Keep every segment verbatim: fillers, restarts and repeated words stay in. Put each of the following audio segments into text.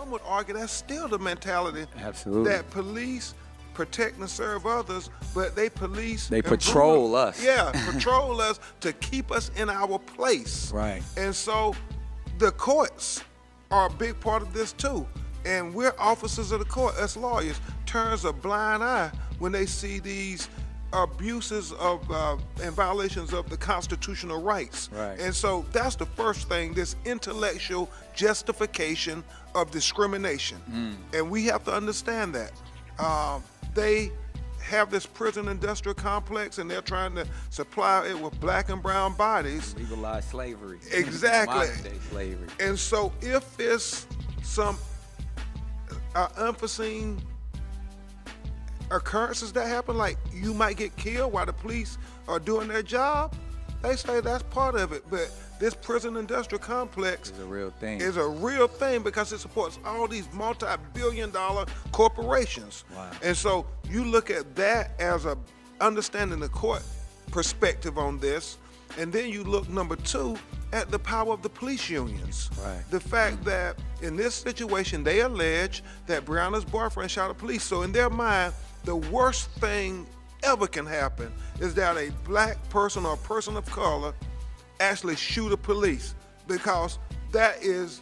some would argue that's still the mentality. Absolutely. That police protect and serve others, but they police. They patrol us. Yeah, patrol us to keep us in our place. Right. And so the courts are a big part of this too. And we're officers of the court, us lawyers, turns a blind eye when they see these abuses of uh, and violations of the constitutional rights. Right. And so that's the first thing, this intellectual justification of discrimination. Mm. And we have to understand that. Uh, they have this prison industrial complex and they're trying to supply it with black and brown bodies. Legalize slavery. Exactly. Modern day slavery. And so if there's some uh, unforeseen occurrences that happen, like you might get killed while the police are doing their job, they say that's part of it. But this prison industrial complex is a real thing. Is a real thing because it supports all these multi-billion dollar corporations. Wow. And so you look at that as a understanding the court perspective on this, and then you look, number two, at the power of the police unions. Right. The fact that in this situation they allege that Breonna's boyfriend shot a police. So in their mind, the worst thing ever can happen is that a black person or a person of color actually shoot a police, because that is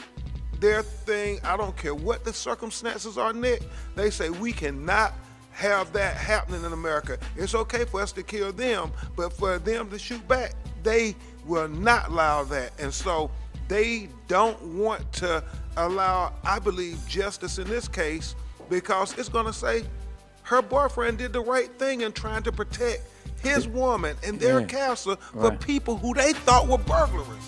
their thing. I don't care what the circumstances are, Nick. They say we cannot have that happening in America. It's okay for us to kill them, but for them to shoot back, they will not allow that. And so they don't want to allow, I believe, justice in this case, because it's gonna say her boyfriend did the right thing in trying to protect his woman and their yeah. castle for right. people who they thought were burglars.